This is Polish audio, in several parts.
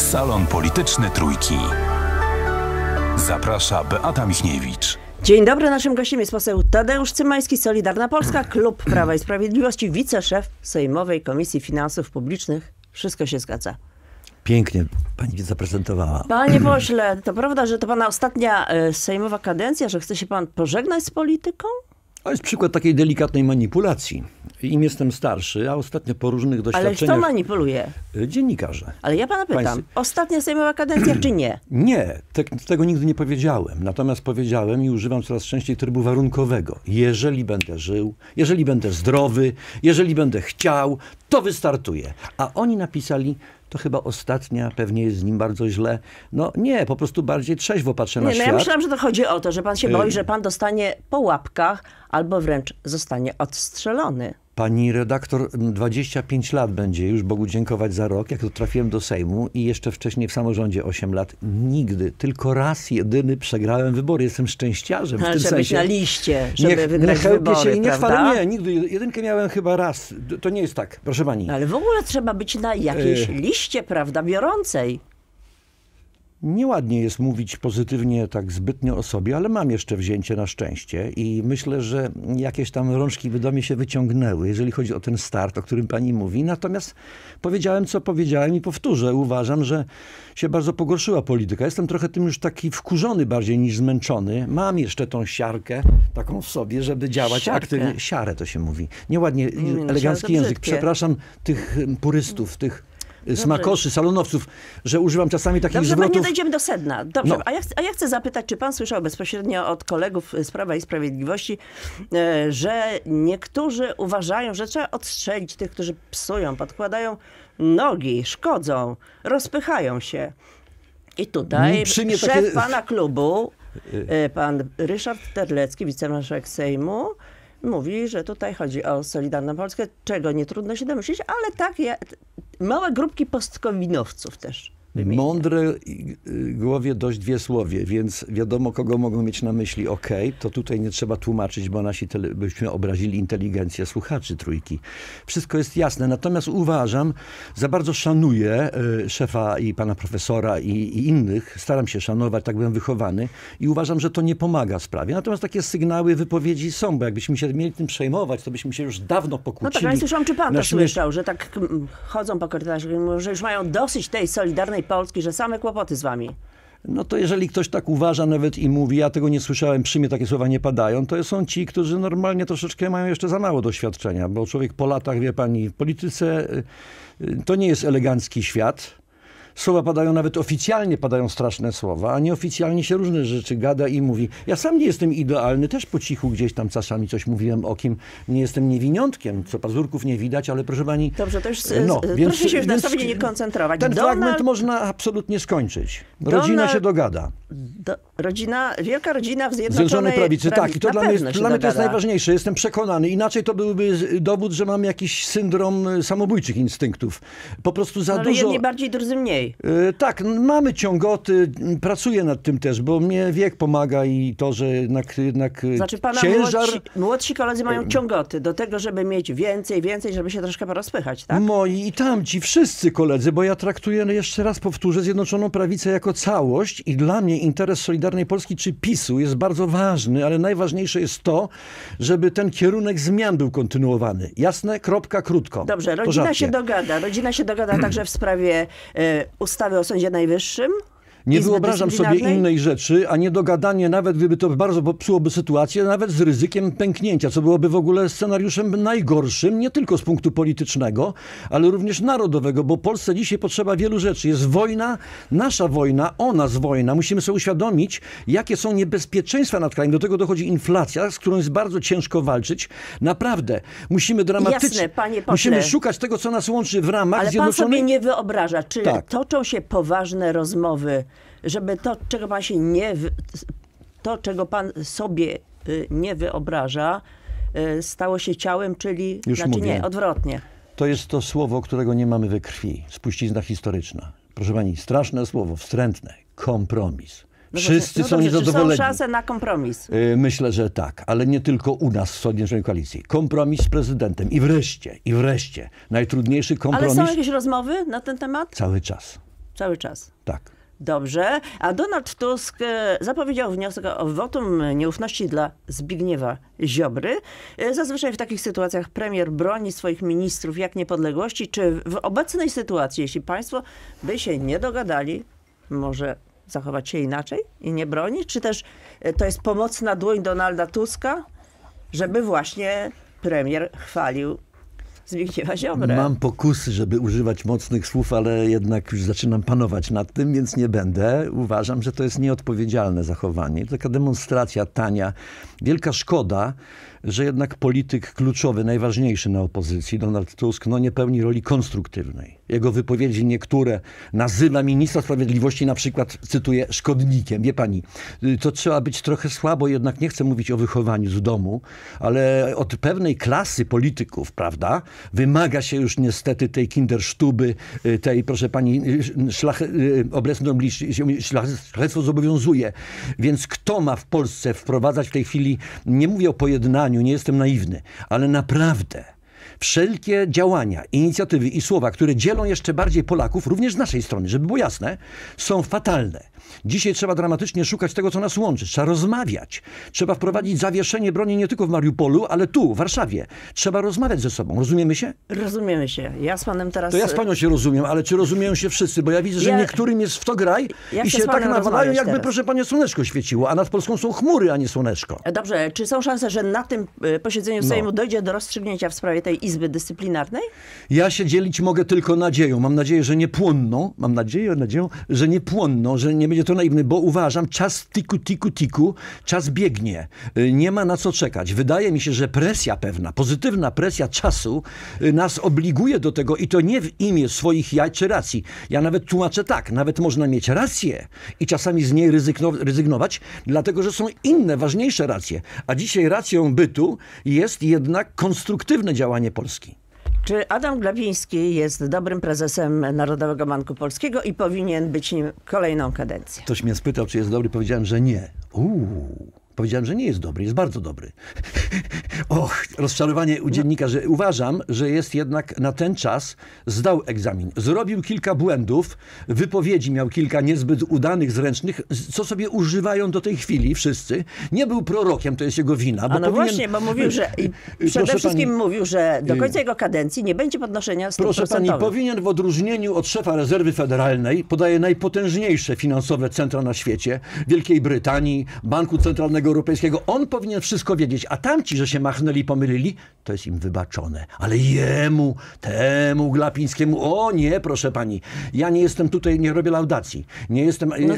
Salon Polityczny Trójki. Zaprasza Beata Michniewicz. Dzień dobry, naszym gościem jest poseł Tadeusz Cymański, Solidarna Polska, Klub Prawa i Sprawiedliwości, wiceszef Sejmowej Komisji Finansów Publicznych. Wszystko się zgadza. Pięknie pani mnie zaprezentowała. Panie pośle, to prawda, że to pana ostatnia sejmowa kadencja, że chce się pan pożegnać z polityką? To jest przykład takiej delikatnej manipulacji. Im jestem starszy, a ostatnio po różnych doświadczeniach... Ale kto manipuluje? Dziennikarze. Ale ja pana pytam, ostatnia sejmowa kadencja czy nie? Nie, tego nigdy nie powiedziałem. Natomiast powiedziałem i używam coraz częściej trybu warunkowego. Jeżeli będę żył, jeżeli będę zdrowy, jeżeli będę chciał, to wystartuję. A oni napisali... To chyba ostatnia, pewnie jest z nim bardzo źle. No nie, po prostu bardziej trzeźwo patrzę na świat. Ja myślałam, że to chodzi o to, że pan się boi, że pan dostanie po łapkach albo wręcz zostanie odstrzelony. Pani redaktor, 25 lat będzie już, Bogu dziękować za rok, jak to trafiłem do Sejmu i jeszcze wcześniej w samorządzie 8 lat. Nigdy, tylko raz jedyny przegrałem wybory. Jestem szczęściarzem w tym sensie. Być na liście, żeby wygrać wybory, się, nie chwalę, nie, nigdy. Jedynkę miałem chyba raz. To nie jest tak, proszę pani. Ale w ogóle trzeba być na jakiejś liście, prawda, biorącej. Nieładnie jest mówić pozytywnie tak zbytnio o sobie, ale mam jeszcze wzięcie na szczęście i myślę, że jakieś tam rączki do mnie się wyciągnęły, jeżeli chodzi o ten start, o którym pani mówi. Natomiast powiedziałem, co powiedziałem i powtórzę. Uważam, że się bardzo pogorszyła polityka. Jestem trochę tym już taki wkurzony bardziej niż zmęczony. Mam jeszcze tą siarkę taką w sobie, żeby działać aktywnie. Siarę to się mówi. Nieładnie, elegancki język. Przepraszam tych purystów, tych... smakoszy, salonowców, że używam czasami takich zwrotów. Dobrze, nie dojdziemy do sedna. Dobrze, no. Ja chcę zapytać, czy pan słyszał bezpośrednio od kolegów z Prawa i Sprawiedliwości, że niektórzy uważają, że trzeba odstrzelić tych, którzy psują, podkładają nogi, szkodzą, rozpychają się. I tutaj szef pana klubu, pan Ryszard Terlecki, wicemarszałek Sejmu, mówi, że tutaj chodzi o Solidarną Polskę, czego nie trudno się domyślić, ale małe grupki postkowinowców też. Mądre głowie dość dwie słowie, więc wiadomo, kogo mogą mieć na myśli. Okej, to tutaj nie trzeba tłumaczyć, bo nasi byśmy obrazili inteligencję słuchaczy Trójki. Wszystko jest jasne. Natomiast uważam, za bardzo szanuję szefa i pana profesora i innych. Staram się szanować, tak byłem wychowany. I uważam, że to nie pomaga sprawie. Natomiast takie sygnały, wypowiedzi są, bo jakbyśmy się mieli tym przejmować, to byśmy się już dawno pokłócili. No tak, ale słyszałam, czy pan to słyszał, że tak chodzą po korytarzach, że już mają dosyć tej Solidarnej Polski, że same kłopoty z wami. No to jeżeli ktoś tak uważa nawet i mówi, ja tego nie słyszałem, przy mnie takie słowa nie padają, to są ci, którzy normalnie troszeczkę mają jeszcze za mało doświadczenia, bo człowiek po latach, wie pani, w polityce to nie jest elegancki świat. Słowa padają, nawet oficjalnie padają straszne słowa, a nieoficjalnie się różne rzeczy gada i mówi. Ja sam nie jestem idealny, też po cichu gdzieś tam czasami coś mówiłem o kim. Nie jestem niewiniątkiem, co pazurków nie widać, ale proszę pani... Dobrze, to już proszę się już na sobie nie koncentrować. Ten fragment można absolutnie skończyć. Rodzina się dogada. Wielka rodzina w Zjednoczonej Prawicy. Tak, i to dla mnie to jest najważniejsze. Jestem przekonany. Inaczej to byłby dowód, że mam jakiś syndrom samobójczych instynktów. Po prostu za dużo... Jedni bardziej, drudzy mniej. Tak, mamy ciągoty, pracuję nad tym też, bo mnie wiek pomaga i to, że jednak znaczy pana ciężar... Młodsi koledzy mają ciągoty do tego, żeby mieć więcej, żeby się troszkę porozpychać, tak? Moi i tamci, wszyscy koledzy, bo ja traktuję, jeszcze raz powtórzę, Zjednoczoną Prawicę jako całość i dla mnie interes Solidarnej Polski czy PiS-u jest bardzo ważny, ale najważniejsze jest to, żeby ten kierunek zmian był kontynuowany. Jasne? Kropka, krótko. Dobrze, rodzina się dogada także w sprawie... ustawy o Sądzie Najwyższym? Nie wyobrażam sobie innej rzeczy, a niedogadanie, nawet gdyby to bardzo popsułoby sytuację, nawet z ryzykiem pęknięcia, co byłoby w ogóle scenariuszem najgorszym, nie tylko z punktu politycznego, ale również narodowego, bo Polsce dzisiaj potrzeba wielu rzeczy. Jest wojna, nasza wojna, o nas wojna. Musimy sobie uświadomić, jakie są niebezpieczeństwa nad krajem. Do tego dochodzi inflacja, z którą jest bardzo ciężko walczyć. Naprawdę, musimy dramatycznie... Jasne, musimy szukać tego, co nas łączy w ramach Zjednoczonej... Ale pan sobie nie wyobraża, czy toczą się poważne rozmowy, żeby to, czego pan sobie nie wyobraża, stało się ciałem, czyli odwrotnie. To jest to słowo, którego nie mamy we krwi. Spuścizna historyczna. Proszę pani, straszne słowo, wstrętne. Kompromis. Wszyscy są niezadowoleni. Czy są szanse na kompromis? Myślę, że tak, ale nie tylko u nas w Solidarnej Koalicji. Kompromis z prezydentem. I wreszcie, najtrudniejszy kompromis. Ale są jakieś rozmowy na ten temat? Cały czas. Cały czas. Tak. Dobrze. A Donald Tusk zapowiedział wniosek o wotum nieufności dla Zbigniewa Ziobry. Zazwyczaj w takich sytuacjach premier broni swoich ministrów jak niepodległości. Czy w obecnej sytuacji, jeśli państwo by się nie dogadali, może zachować się inaczej i nie bronić? Czy też to jest pomocna dłoń Donalda Tuska, żeby właśnie premier chwalił Zbigniewa Ziobrę? Mam pokusy, żeby używać mocnych słów, ale jednak już zaczynam panować nad tym, więc nie będę. Uważam, że to jest nieodpowiedzialne zachowanie. Taka demonstracja tania. Wielka szkoda, że jednak polityk kluczowy, najważniejszy na opozycji, Donald Tusk, no nie pełni roli konstruktywnej. Jego wypowiedzi niektóre nazywa ministra sprawiedliwości, na przykład, cytuję, szkodnikiem. Wie pani, to trzeba być trochę słabo, jednak nie chcę mówić o wychowaniu z domu, ale od pewnej klasy polityków, prawda, wymaga się już niestety tej kindersztuby, tej, proszę pani, szlachectwo zobowiązuje. Więc kto ma w Polsce wprowadzać w tej chwili, nie mówię o pojednaniu, nie jestem naiwny, ale naprawdę wszelkie działania, inicjatywy i słowa, które dzielą jeszcze bardziej Polaków, również z naszej strony, żeby było jasne, są fatalne. Dzisiaj trzeba dramatycznie szukać tego, co nas łączy. Trzeba rozmawiać. Trzeba wprowadzić zawieszenie broni nie tylko w Mariupolu, ale tu, w Warszawie. Trzeba rozmawiać ze sobą. Rozumiemy się? Rozumiemy się. Ja z panem teraz... To ja z panią się rozumiem, ale czy rozumieją się wszyscy? Bo ja widzę, że niektórym jest w to graj i się tak nawalają, jakby, proszę panie, słoneczko świeciło. A nad Polską są chmury, a nie słoneczko. Dobrze. Czy są szanse, że na tym posiedzeniu Sejmu dojdzie do rozstrzygnięcia w sprawie tej Izby Dyscyplinarnej? Ja się dzielić mogę tylko nadzieją. Mam nadzieję, że nie płonną. Mam nadzieję, że nie płonną, że nie będzie to naiwny, bo uważam, czas tiku, czas biegnie. Nie ma na co czekać. Wydaje mi się, że presja pewna, pozytywna presja czasu nas obliguje do tego i to nie w imię swoich jaj czy racji. Ja nawet tłumaczę tak, nawet można mieć rację i czasami z niej rezygnować, dlatego, że są inne, ważniejsze racje. A dzisiaj racją bytu jest jednak konstruktywne działanie Polski. Czy Adam Glapiński jest dobrym prezesem Narodowego Banku Polskiego i powinien być nim kolejną kadencję? Ktoś mnie spytał, czy jest dobry. Powiedziałem, że nie. Powiedziałem, że nie jest dobry. Jest bardzo dobry. Och, rozczarowanie u dziennika, że uważam, że jest jednak na ten czas, zdał egzamin. Zrobił kilka błędów, wypowiedzi miał kilka niezbyt udanych, zręcznych, co sobie używają do tej chwili wszyscy. Nie był prorokiem, to jest jego wina. Bo właśnie, bo mówił, że przede wszystkim pani, mówił, że do końca jego kadencji nie będzie podnoszenia 100%. Proszę pani, powinien w odróżnieniu od szefa Rezerwy Federalnej, podaje najpotężniejsze finansowe centra na świecie, Wielkiej Brytanii, Banku Centralnego Europejskiego, on powinien wszystko wiedzieć, a tamci, że się machnęli, pomylili, to jest im wybaczone. Ale jemu, temu Glapińskiemu, o nie, proszę pani, ja nie jestem tutaj, nie robię laudacji. Nie jestem ani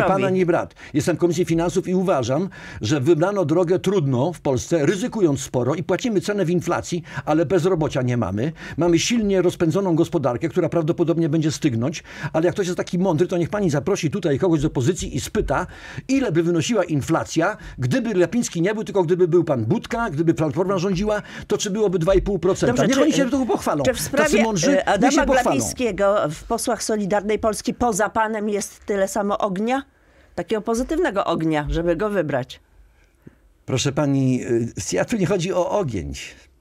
pan, ani brat. Jestem w Komisji Finansów i uważam, że wybrano drogę trudną w Polsce, ryzykując sporo i płacimy cenę w inflacji, ale bezrobocia nie mamy. Mamy silnie rozpędzoną gospodarkę, która prawdopodobnie będzie stygnąć, ale jak ktoś jest taki mądry, to niech pani zaprosi tutaj kogoś z opozycji i spyta, ile by wynosiła inflacja, gdyby Glapiński nie był, tylko gdyby był pan Budka, gdyby Platforma rządziła, to czy byłoby 2,5%? Dobrze, niech oni się tego pochwalą. Czy w sprawie mądrzy, Adama Glapińskiego w posłach Solidarnej Polski poza panem jest tyle samo ognia? Takiego pozytywnego ognia, żeby go wybrać. Proszę pani, ja tu nie chodzi o ogień.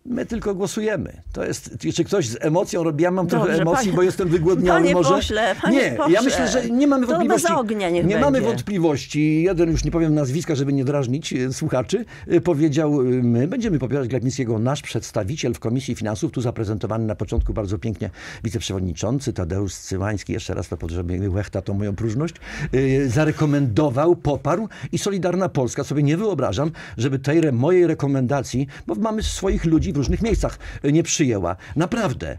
My tylko głosujemy. To jest, czy ktoś z emocją robi? Ja mam trochę emocji, bo jestem wygłodniony. Panie może. Pośle, nie, pośle. Ja myślę, że nie mamy wątpliwości. To bez ognia nie będzie. Mamy wątpliwości. Jeden, już nie powiem nazwiska, żeby nie drażnić słuchaczy, powiedział, my będziemy popierać Glapińskiego. Nasz przedstawiciel w Komisji Finansów, tu zaprezentowany na początku bardzo pięknie wiceprzewodniczący Tadeusz Cymański, jeszcze raz to podrzebię łechta tą moją próżność, zarekomendował, poparł i Solidarna Polska. Sobie nie wyobrażam, żeby tej mojej rekomendacji, bo mamy swoich ludzi w różnych miejscach, nie przyjęła. Naprawdę.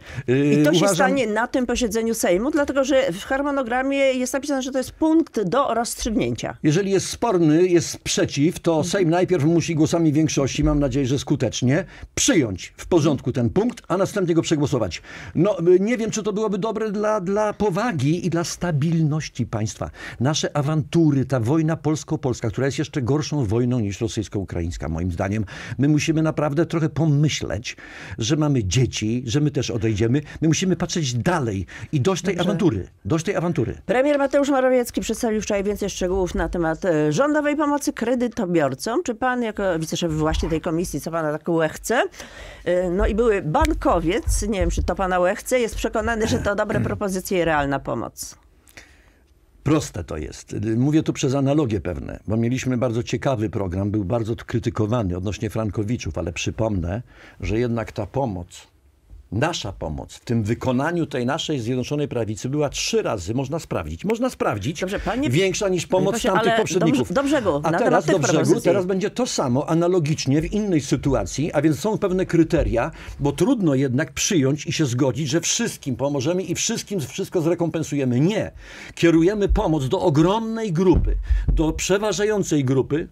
I to się stanie na tym posiedzeniu Sejmu, dlatego że w harmonogramie jest napisane, że to jest punkt do rozstrzygnięcia. Jeżeli jest sporny, jest sprzeciw, to Sejm najpierw musi głosami większości, mam nadzieję, że skutecznie, przyjąć w porządku ten punkt, a następnie go przegłosować. No, nie wiem, czy to byłoby dobre dla powagi i dla stabilności państwa. Nasze awantury, ta wojna polsko-polska, która jest jeszcze gorszą wojną niż rosyjsko-ukraińska, moim zdaniem. My musimy naprawdę trochę pomyśleć, że mamy dzieci, że my też odejdziemy. My musimy patrzeć dalej i dość tej awantury. Dość tej awantury. Premier Mateusz Morawiecki przedstawił wczoraj więcej szczegółów na temat rządowej pomocy kredytobiorcom. Czy pan, jako wiceszef właśnie tej komisji, co pana tak łechce, no i były bankowiec, nie wiem, czy to pana łechce, jest przekonany, że to dobre propozycje i realna pomoc? proste to jest. Mówię tu przez analogie pewne, bo mieliśmy bardzo ciekawy program, był bardzo krytykowany odnośnie frankowiczów, ale przypomnę, że jednak ta pomoc, nasza pomoc w tym wykonaniu tej naszej Zjednoczonej Prawicy była 3 razy, można sprawdzić, dobrze, panie, większa niż pomoc tamtych poprzedników. Teraz będzie to samo, analogicznie w innej sytuacji, a więc są pewne kryteria, bo trudno jednak przyjąć i się zgodzić, że wszystkim pomożemy i wszystko zrekompensujemy. Nie. Kierujemy pomoc do ogromnej grupy, do przeważającej grupy,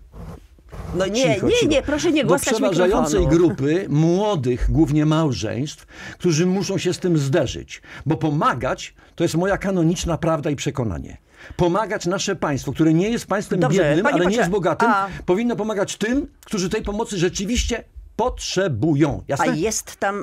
nie, proszę nie głaskać mikrofonu. Do przeważającej grupy młodych, głównie małżeństw, którzy muszą się z tym zderzyć. Bo pomagać to jest moja kanoniczna prawda i przekonanie. Pomagać nasze państwo, które nie jest państwem biednym, ale nie jest bogatym, powinno pomagać tym, którzy tej pomocy rzeczywiście potrzebują. Jasne?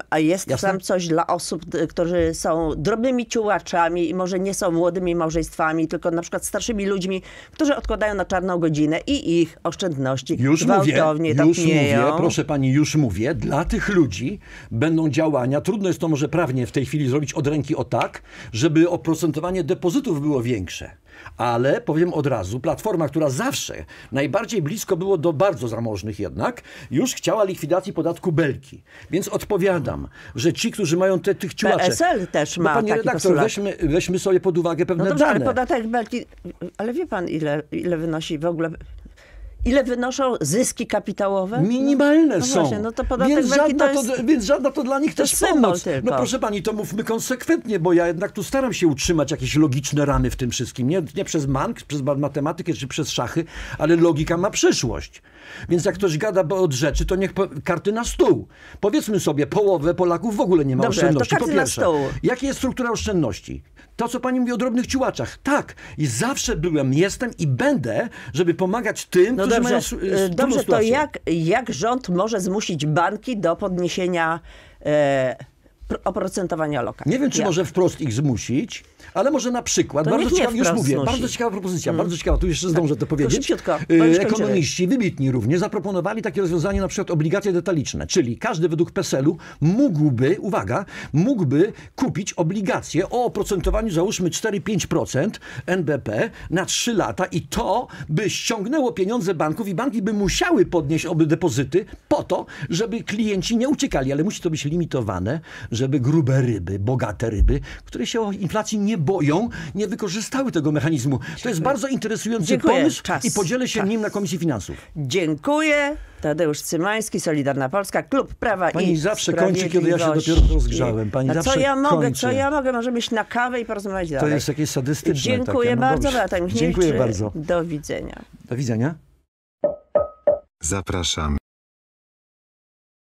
A jest tam coś dla osób, którzy są drobnymi ciułaczami i może nie są młodymi małżeństwami, tylko na przykład starszymi ludźmi, którzy odkładają na czarną godzinę i ich oszczędności gwałtownie topnieją. Proszę pani, już mówię, dla tych ludzi będą działania, trudno jest to może prawnie w tej chwili zrobić od ręki o tak, żeby oprocentowanie depozytów było większe. Ale powiem od razu, Platforma, która zawsze najbardziej blisko było do bardzo zamożnych jednak, już chciała likwidacji podatku Belki. Więc odpowiadam, że ci, którzy mają tych ciułacze... PSL też ma taki postulat. Weźmy sobie pod uwagę pewne dane. Ale podatek Belki... Ale wie pan, ile wynosi w ogóle... Ile wynoszą zyski kapitałowe? Minimalne są. Właśnie, no to podatek Belki to jest... Więc żadna to dla nich też pomoc. Tylko. No proszę pani, to mówmy konsekwentnie, bo ja jednak tu staram się utrzymać jakieś logiczne ramy w tym wszystkim. Nie przez mank, przez matematykę czy przez szachy, ale logika ma przyszłość. Więc jak ktoś gada od rzeczy, to niech karty na stół. Powiedzmy sobie, połowę Polaków w ogóle nie ma oszczędności. To pierwsze. Jaka jest struktura oszczędności? To, co pani mówi o drobnych ciułaczach. Tak. I zawsze byłem, jestem i będę, żeby pomagać tym, którzy mają trudną sytuację. To jak rząd może zmusić banki do podniesienia oprocentowania lokat? Nie wiem, czy może wprost ich zmusić, ale może na przykład, bardzo ciekawa propozycja, bardzo ciekawa, tu jeszcze zdążę to powiedzieć. Ekonomiści wybitni również zaproponowali takie rozwiązanie, na przykład obligacje detaliczne, czyli każdy według PESEL-u mógłby, uwaga, kupić obligacje o oprocentowaniu załóżmy 4-5% NBP na 3 lata i to by ściągnęło pieniądze banków i banki by musiały podnieść oby depozyty po to, żeby klienci nie uciekali, ale musi to być limitowane, żeby grube ryby, bogate ryby, które się o inflacji nie boją, nie wykorzystały tego mechanizmu. To jest bardzo interesujący pomysł i podzielę się nim na Komisji Finansów. Dziękuję. Tadeusz Cymański, Solidarna Polska, Klub Prawa i Sprawiedliwości. Pani zawsze kończy, kiedy ja się dopiero rozgrzałem. Co ja mogę? Możemy iść na kawę i porozmawiać dalej. To jest jakieś sadystyczne. Dziękuję bardzo, Beata Michniewicz. Do widzenia. Do widzenia. Zapraszam.